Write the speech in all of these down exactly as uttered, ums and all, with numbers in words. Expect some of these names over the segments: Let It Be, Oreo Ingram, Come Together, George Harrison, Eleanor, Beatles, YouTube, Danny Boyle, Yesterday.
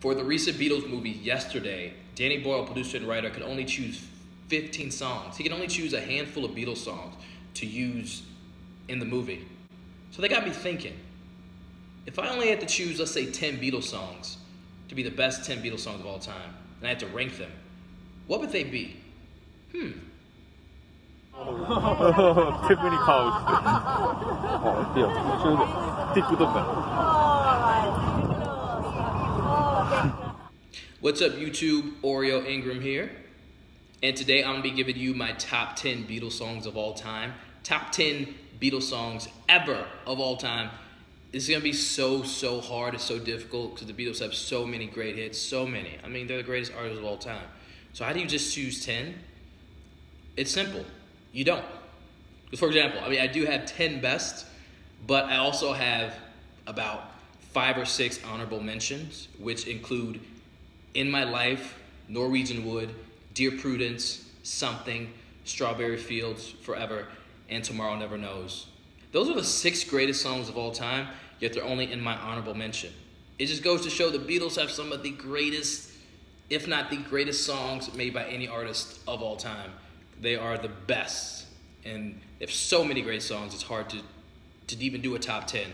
For the recent Beatles movie, Yesterday, Danny Boyle, producer and writer, could only choose fifteen songs. He could only choose a handful of Beatles songs to use in the movie. So they got me thinking, if I only had to choose, let's say, ten Beatles songs to be the best ten Beatles songs of all time, and I had to rank them, what would they be? Hmm. 최근이 What's up, YouTube? Oreo Ingram here. And today I'm going to be giving you my top ten Beatles songs of all time. Top ten Beatles songs ever of all time. It's going to be so, so hard. It's so difficult because the Beatles have so many great hits. So many. I mean, they're the greatest artists of all time. So how do you just choose ten? It's simple. You don't. For example, I mean, I do have ten best, but I also have about five or six honorable mentions, which include In My Life, Norwegian Wood, Dear Prudence, Something, Strawberry Fields, Forever, and Tomorrow Never Knows. Those are the six greatest songs of all time, yet they're only in my honorable mention. It just goes to show the Beatles have some of the greatest, if not the greatest songs made by any artist of all time. They are the best, and they have so many great songs, it's hard to, to even do a top ten.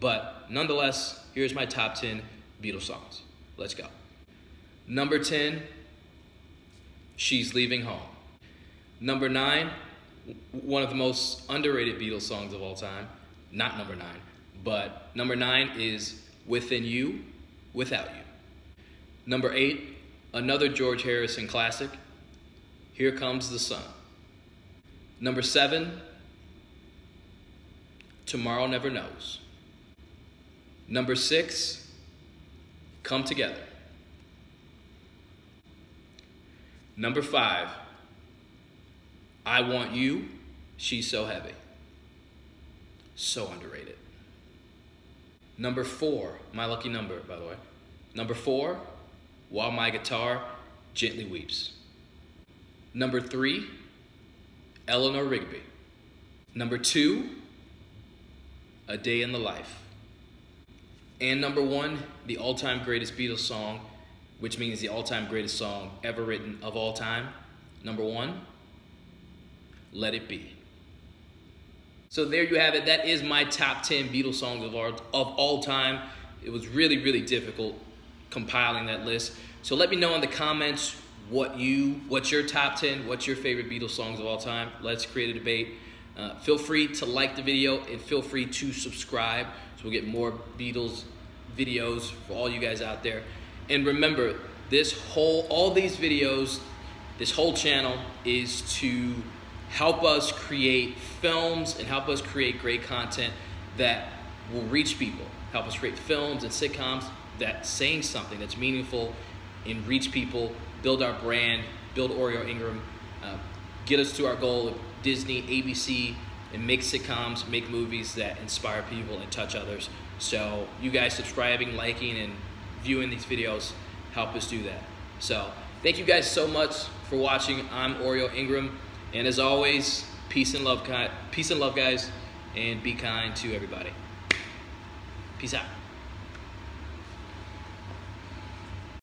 But nonetheless, here's my top ten Beatles songs. Let's go. Number ten, She's Leaving Home. Number nine, one of the most underrated Beatles songs of all time. Not number nine, but number nine is Within You, Without You. Number eight, another George Harrison classic, Here Comes the Sun. Number seven, Tomorrow Never Knows. Number six, Come Together. Number five, I Want You, She's So Heavy. So underrated. Number four, my lucky number, by the way. Number four, While My Guitar Gently Weeps. Number three, Eleanor Rigby. Number two, A Day in the Life. And number one, the all-time greatest Beatles song, which means the all-time greatest song ever written of all time. Number one, Let It Be. So there you have it. That is my top ten Beatles songs of all, of all time. It was really, really difficult compiling that list. So let me know in the comments what you, what's your top ten, what's your favorite Beatles songs of all time. Let's create a debate. Uh, feel free to like the video and feel free to subscribe so we'll get more Beatles videos for all you guys out there. And remember, this whole, all these videos, this whole channel is to help us create films and help us create great content that will reach people. Help us create films and sitcoms that's saying something that's meaningful and reach people, build our brand, build Oreo Ingram, uh, get us to our goal of Disney, A B C, and make sitcoms, make movies that inspire people and touch others. So you guys subscribing, liking, and viewing these videos help us do that. So thank you guys so much for watching. I'm Oreo Ingram, and as always, peace and love, peace and love, guys, and be kind to everybody. Peace out.